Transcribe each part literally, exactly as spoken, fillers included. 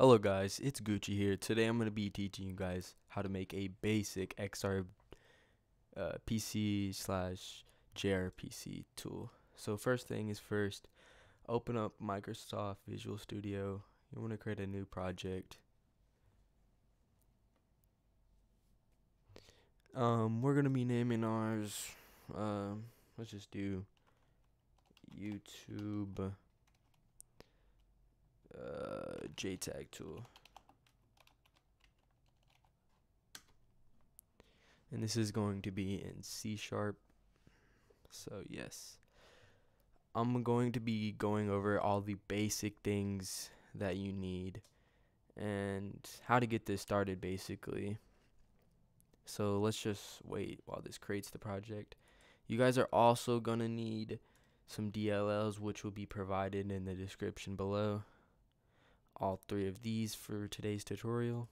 Hello guys, it's Gucci here. Today I'm going to be teaching you guys how to make a basic X R P C uh, slash J R P C tool. So first thing is first, open up Microsoft Visual Studio. You want to create a new project. Um, we're going to be naming ours, uh, let's just do YouTube Uh, J tag tool, and this is going to be in C sharp. So yes, I'm going to be going over all the basic things that you need and how to get this started basically. So let's just wait while this creates the project. You guys are also gonna need some D L Ls, which will be provided in the description below. All three of these for today's tutorial,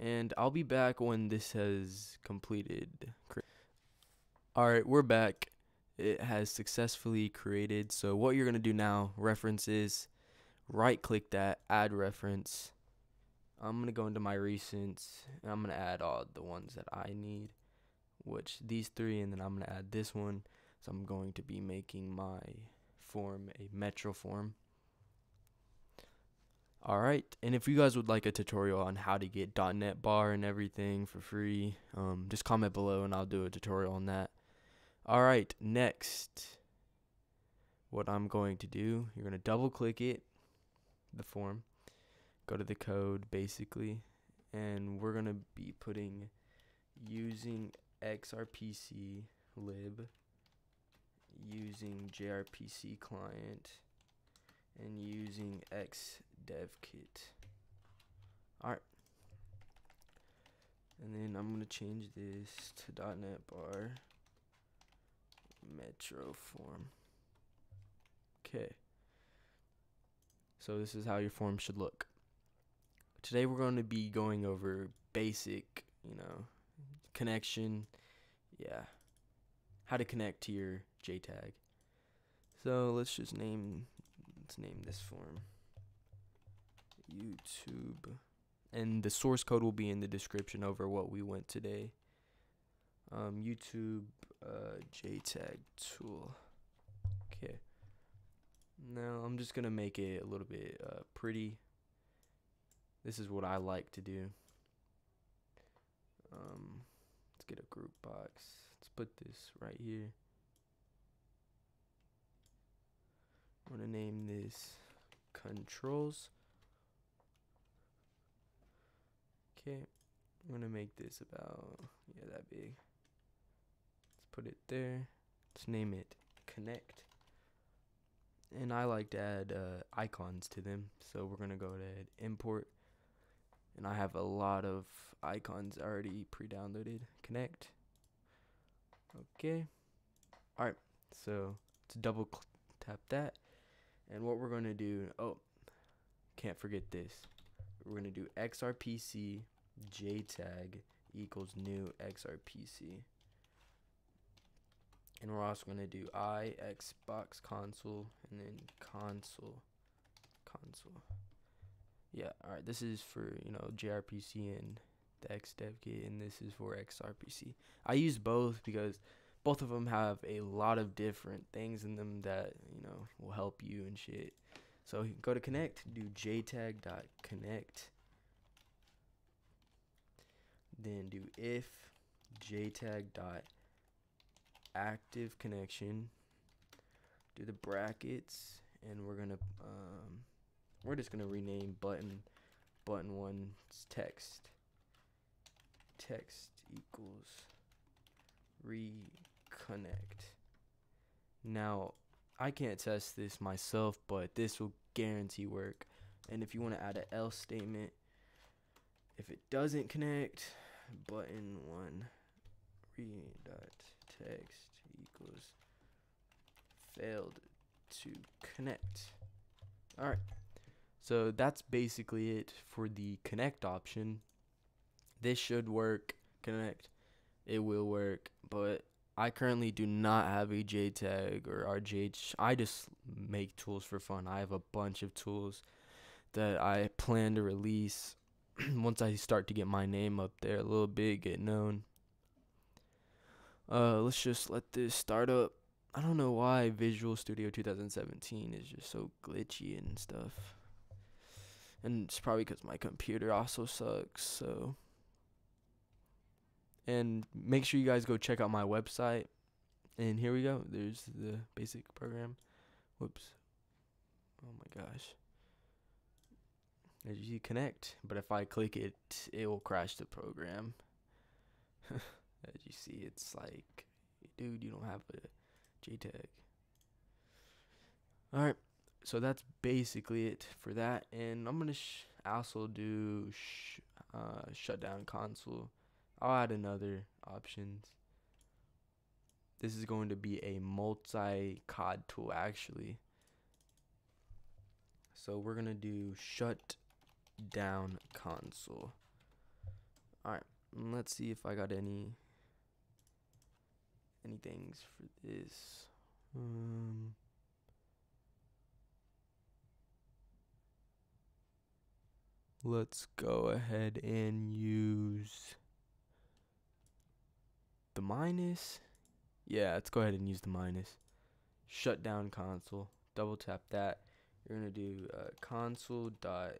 and I'll be back when this has completed. Alright, we're back. It has successfully created. So what you're gonna do now, references, right click that, add reference. I'm gonna go into my recents and I'm gonna add all the ones that I need, which these three, and then I'm gonna add this one. So I'm going to be making my form a metro form. Alright, and if you guys would like a tutorial on how to get dot net bar and everything for free, um, just comment below and I'll do a tutorial on that. Alright, next, what I'm going to do, you're going to double click it, the form, go to the code basically, and we're going to be putting using X R P C lib, using J R P C client, and using X dev kit. Alright, and then I'm gonna change this to dot net bar metro form. Okay, so this is how your form should look. Today we're going to be going over basic, you know, connection, yeah, how to connect to your J tag. So let's just name let's name this form YouTube, and the source code will be in the description over what we went today. Um, YouTube uh, J tag tool. Okay, now I'm just gonna make it a little bit uh, pretty. This is what I like to do. Um, let's get a group box. Let's put this right here. I'm gonna name this controls. Okay, I'm gonna make this about, yeah, that big. Let's put it there. Let's name it Connect. And I like to add uh, icons to them, so we're gonna go ahead and import. And I have a lot of icons already pre-downloaded. Connect. Okay. All right. So let's double tap that. And what we're gonna do? Oh, can't forget this. We're gonna do X R P C J tag equals new X R P C, and we're also going to do I Xbox console and then console console yeah. Alright, this is for, you know, J R P C and the Xdev kit, and this is for X R P C. I use both because both of them have a lot of different things in them that, you know, will help you and shit. So you can go to connect, do J tag dot connect, then do if J tag dot active connection, do the brackets, and we're gonna um, we're just gonna rename button button one text text equals reconnect. Now, I can't test this myself, but this will guarantee work. And if you want to add an else statement, if it doesn't connect, button one read dot text equals failed to connect. All right, so that's basically it for the connect option. This should work. Connect, it will work, but I currently do not have a J tag or R G H. I just make tools for fun. I have a bunch of tools that I plan to release once I start to get my name up there a little bit, get known. Uh, let's just let this start up. I don't know why Visual Studio two thousand seventeen is just so glitchy and stuff. And it's probably because my computer also sucks, so. And make sure you guys go check out my website. And here we go. There's the basic program. Whoops. Oh my gosh. As you connect, but if I click it, it will crash the program. As you see, it's like, dude, you don't have a J tag. All right. So that's basically it for that, and I'm gonna sh also do sh uh, shutdown console. I'll add another options. This is going to be a multi-C O D tool actually. So we're gonna do shutdown console. All right, let's see if I got any any things for this. Um. Let's go ahead and use the minus. Yeah, let's go ahead and use the minus. Shut down console. Double tap that. You're going to do uh, console dot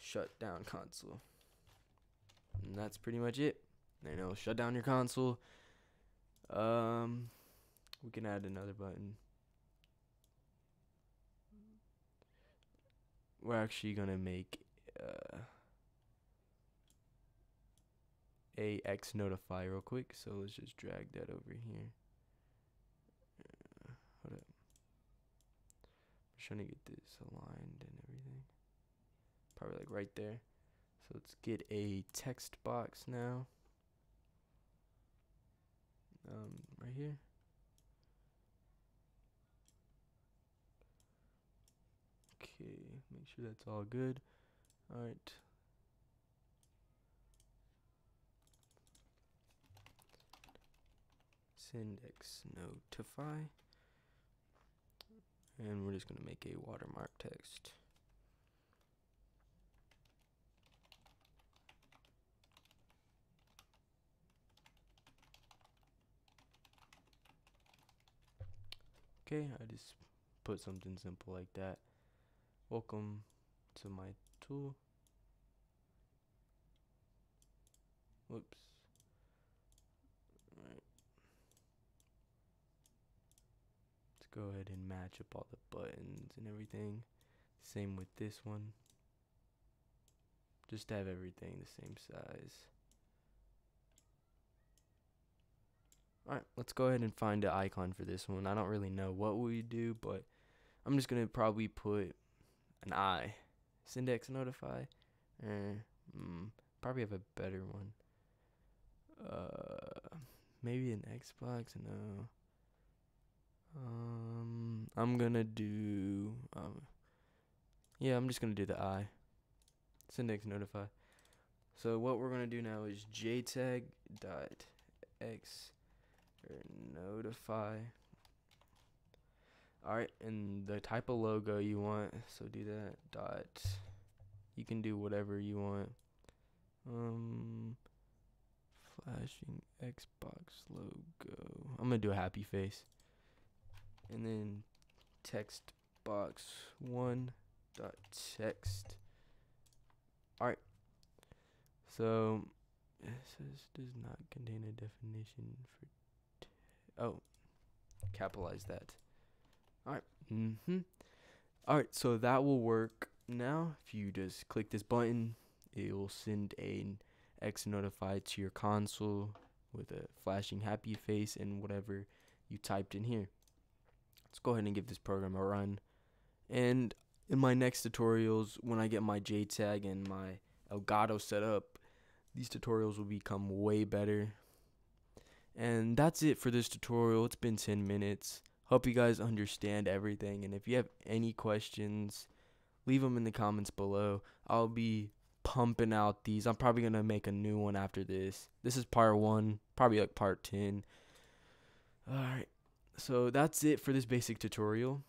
shut down console. And that's pretty much it. You know, shut down your console. Um, we can add another button. We're actually going to make Uh, a X notify real quick, so let's just drag that over here. Uh, hold up. I'm just trying to get this aligned and everything. Probably like right there. So let's get a text box now. Um, right here. Okay, make sure that's all good. Alright. Send X notify. And we're just going to make a watermark text. Okay, I just put something simple like that. Welcome to my tool. Whoops. All right. Let's go ahead and match up all the buttons and everything. Same with this one. Just have everything the same size. All right, let's go ahead and find an icon for this one. I don't really know what we do, but I'm just gonna probably put an eye. Send X notify. Uh, mm, probably have a better one. Uh, maybe an Xbox. No. Um, I'm gonna do. Um, yeah, I'm just gonna do the I. Send X notify. So what we're gonna do now is J tag dot X or notify. Alright, and the type of logo you want, so do that dot. You can do whatever you want. Um, flashing Xbox logo. I'm gonna do a happy face. And then text box one dot text. Alright. So it says does not contain a definition for t oh, capitalize that. Alright, mm-hmm. Alright, so that will work now. If you just click this button, it will send an X notify to your console with a flashing happy face and whatever you typed in here. Let's go ahead and give this program a run. And in my next tutorials, when I get my J tag and my Elgato set up, these tutorials will become way better. And that's it for this tutorial. It's been ten minutes. Hope you guys understand everything, and if you have any questions, leave them in the comments below. I'll be pumping out these. I'm probably going to make a new one after this. This is part one, probably like part ten. Alright, so that's it for this basic tutorial,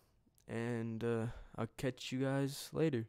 and uh, I'll catch you guys later.